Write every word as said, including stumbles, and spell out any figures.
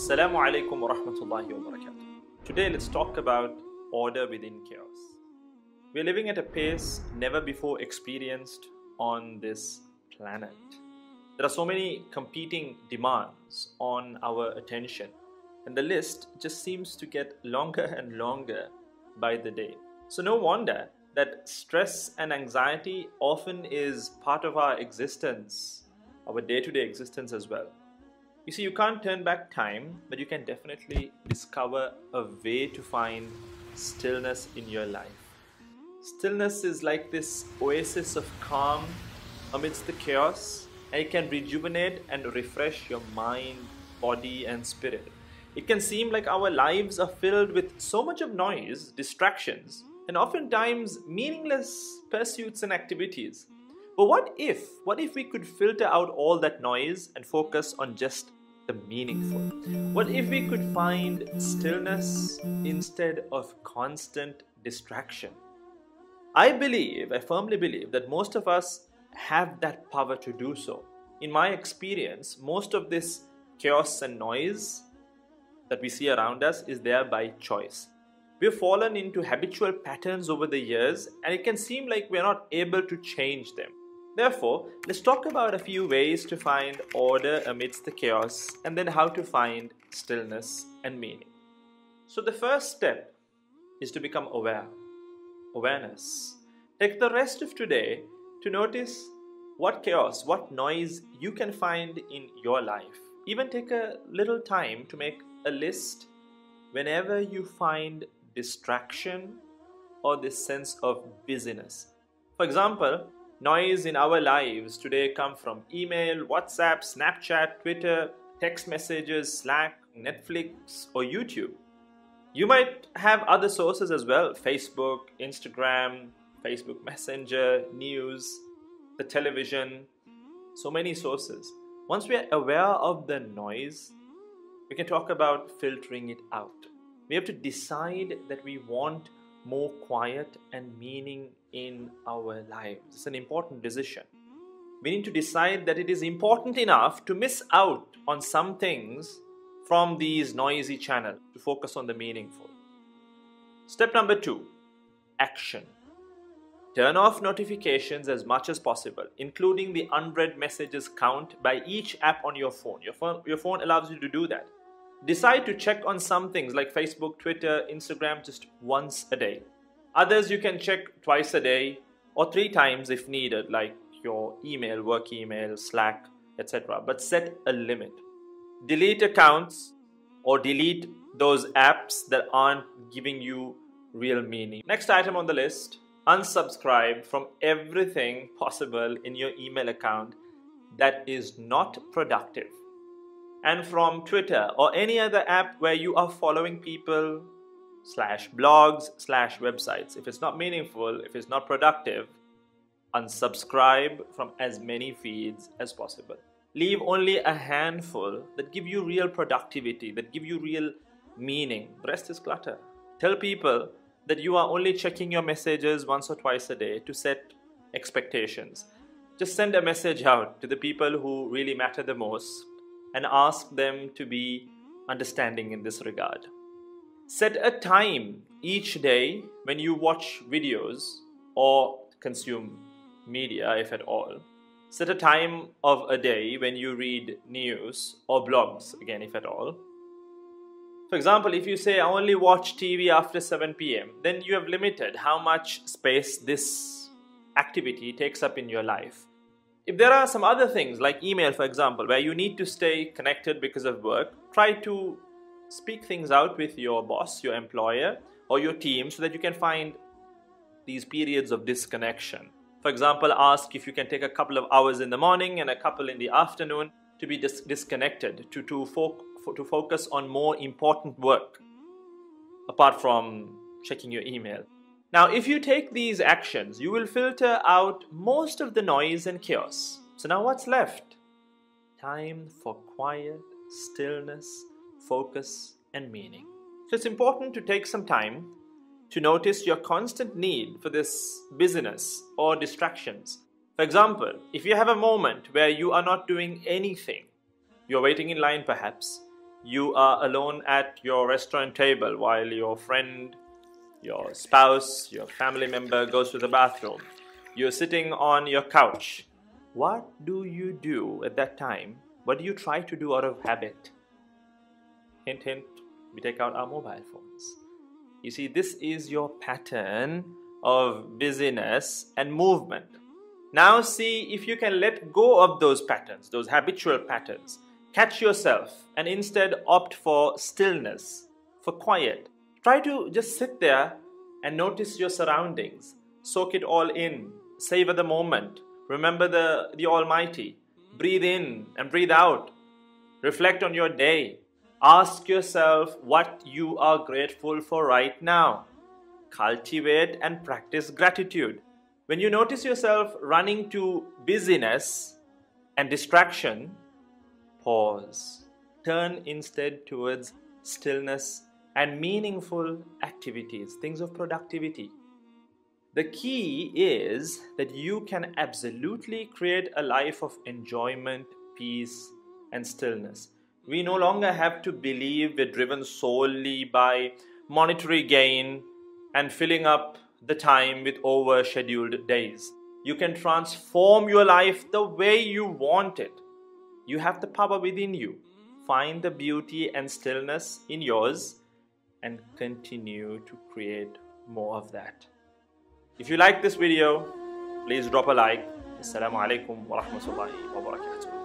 Assalaamu Alaikum Wa Rahmatullahi Wa Barakaathuhu. Today let's talk about order within chaos. We're living at a pace never before experienced on this planet. There are so many competing demands on our attention, and the list just seems to get longer and longer by the day. So no wonder that stress and anxiety often is part of our existence, our day-to-day existence as well. You see, you can't turn back time, but you can definitely discover a way to find stillness in your life. Stillness is like this oasis of calm amidst the chaos, and it can rejuvenate and refresh your mind, body, and spirit. It can seem like our lives are filled with so much of noise, distractions, and oftentimes meaningless pursuits and activities. But what if, what if we could filter out all that noise and focus on just the meaningful? What if we could find stillness instead of constant distraction? I believe, I firmly believe that most of us have that power to do so. In my experience, most of this chaos and noise that we see around us is there by choice. We've fallen into habitual patterns over the years, and it can seem like we're not able to change them. Therefore, let's talk about a few ways to find order amidst the chaos, and then how to find stillness and meaning. So the first step is to become aware. Awareness. Take the rest of today to notice what chaos, what noise you can find in your life. Even take a little time to make a list whenever you find distraction or this sense of busyness. For example, noise in our lives today come from email, WhatsApp, Snapchat, Twitter, text messages, Slack, Netflix, or YouTube. You might have other sources as well: Facebook, Instagram, Facebook Messenger, news, the television, so many sources. Once we are aware of the noise, we can talk about filtering it out. We have to decide that we want more quiet and meaning in our lives. It's an important decision. We need to decide that it is important enough to miss out on some things from these noisy channels to focus on the meaningful. Step number two, action. Turn off notifications as much as possible, including the unread messages count by each app on your phone. Your phone, your phone allows you to do that. Decide to check on some things like Facebook, Twitter, Instagram just once a day. Others you can check twice a day or three times if needed, like your email, work email, Slack, et cetera. But set a limit. Delete accounts or delete those apps that aren't giving you real meaning. Next item on the list, unsubscribe from everything possible in your email account that is not productive, and from Twitter or any other app where you are following people, slash blogs, slash websites. If it's not meaningful, if it's not productive, unsubscribe from as many feeds as possible. Leave only a handful that give you real productivity, that give you real meaning. The rest is clutter. Tell people that you are only checking your messages once or twice a day to set expectations. Just send a message out to the people who really matter the most, and ask them to be understanding in this regard. Set a time each day when you watch videos or consume media, if at all. Set a time of a day when you read news or blogs, again, if at all. For example, if you say, I only watch T V after seven p m, then you have limited how much space this activity takes up in your life. If there are some other things like email, for example, where you need to stay connected because of work, try to speak things out with your boss, your employer, or your team so that you can find these periods of disconnection. For example, ask if you can take a couple of hours in the morning and a couple in the afternoon to be dis disconnected, to, to, fo fo to focus on more important work, apart from checking your email. Now, if you take these actions, you will filter out most of the noise and chaos. So now what's left? Time for quiet, stillness, focus, and meaning. So it's important to take some time to notice your constant need for this busyness or distractions. For example, if you have a moment where you are not doing anything, you're waiting in line perhaps, you are alone at your restaurant table while your friend, your spouse, your family member goes to the bathroom. You're sitting on your couch. What do you do at that time? What do you try to do out of habit? Hint, hint, we take out our mobile phones. You see, this is your pattern of busyness and movement. Now see if you can let go of those patterns, those habitual patterns. Catch yourself and instead opt for stillness, for quiet. Try to just sit there and notice your surroundings. Soak it all in. Savor the moment. Remember the, the Almighty. Breathe in and breathe out. Reflect on your day. Ask yourself what you are grateful for right now. Cultivate and practice gratitude. When you notice yourself running to busyness and distraction, pause. Turn instead towards stillness and meaningful activities, things of productivity. The key is that you can absolutely create a life of enjoyment, peace, and stillness. We no longer have to believe we're driven solely by monetary gain and filling up the time with over-scheduled days. You can transform your life the way you want it. You have the power within you. Find the beauty and stillness in yours and continue to create more of that. If you like this video, please drop a like. Assalaamu Alaikum Wa Rahmatullahi Wa Barakaathuhu.